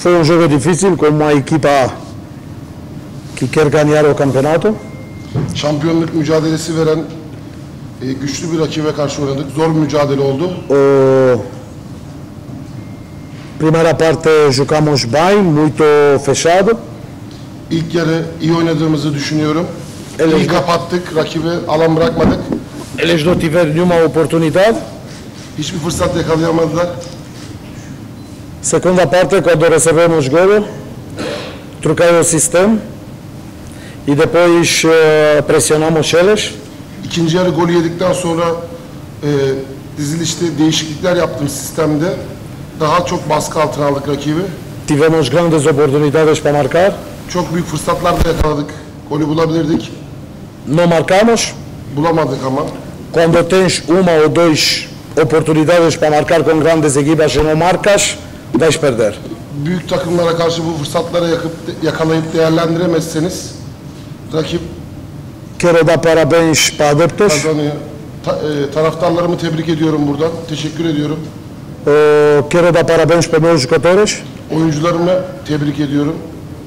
Fue un juego difícil con una equipa que quiere ganar el campeonato. Şampiyonluk mücadelesi veren güçlü bir rakibe karşı oynadık. Zor bir mücadele oldu. Primera parte jugamos bem, muito fechado. İlk yarı iyi oynadığımızı düşünüyorum. İyi kapattık, rakibe alan bırakmadık. Eles não tiveram nenhuma oportunidade. Hiçbir fırsat yakalayamadılar. Segunda parte, quando recebemos gol, trocamos o sistema e depois pressionamos eles. İkinci yarı golü yedikten sonra dizilişte değişiklikler yaptım sistemde. Daha çok baskı altına aldık rakibi. Tivemos grandes oportunidades para marcar. Çok büyük fırsatlar da yakaladık. Golü bulabilirdik. No marcamos. Bulamadık ama. Quando tens uma ou dois oportunidades para marcar com grandes equipas e não marcas, vais perder. Büyük takımlara karşı bu fırsatları yakalayıp değerlendiremezseniz rakip. Quero dar parabéns para adeptos. Taraftarlarımı tebrik ediyorum buradan. Teşekkür ediyorum. Quero dar parabéns para meus jogadores. Oyuncularımı tebrik ediyorum.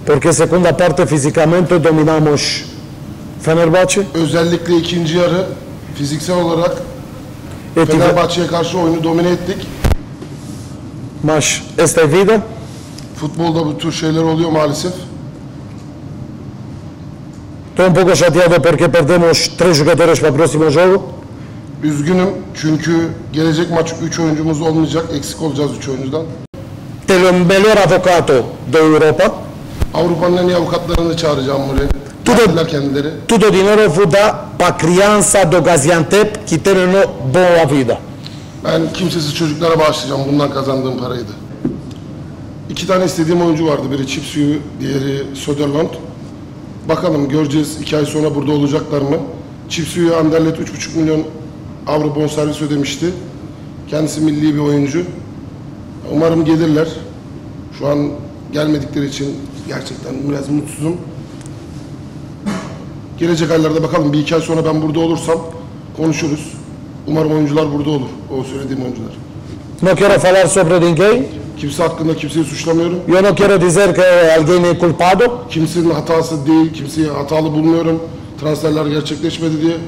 Porque segunda parte fisicamente dominamos Fenerbahçe. Özellikle ikinci yarı fiziksel olarak Fenerbahçe'ye karşı oyunu domine ettik. Maç este vida. Futbolda bu tür şeyler oluyor maalesef. Estou um pouco chateado porque perdemos 3 jogadores para o próximo jogo. Üzgünüm çünkü gelecek maç 3 oyuncumuz olmayacak, eksik olacağız 3 oyuncudan. Telo melhor avocado da Europa. Avrupa'nın en iyi avukatlarını çağıracağım buraya. Tudo kendileri. Tudo dinero vuda pa criança do Gaziantep que tem uma boa vida. Ben kimsesiz çocuklara bağışlayacağım bundan kazandığım parayı da. 2 tane istediğim oyuncu vardı. Biri Chipciu, diğeri Söderland. Bakalım göreceğiz 2 ay sonra burada olacaklar mı? Chipciu'ya Anderlet 3,5 milyon avro bonservis ödemişti. Kendisi milli bir oyuncu. Umarım gelirler. Şu an gelmedikleri için gerçekten biraz mutsuzum. Gelecek aylarda bakalım. Bir iki ay sonra ben burada olursam konuşuruz. Umarım oyuncular burada olur. O söylediğim oyuncular. No quiero falar sobre ninguém. Kimse hakkında kimseyi suçlamıyorum. Yo no quiero dizer que alguien es culpado. Kimsenin hatası değil. Kimseyi hatalı bulmuyorum. Transferler gerçekleşmedi diye.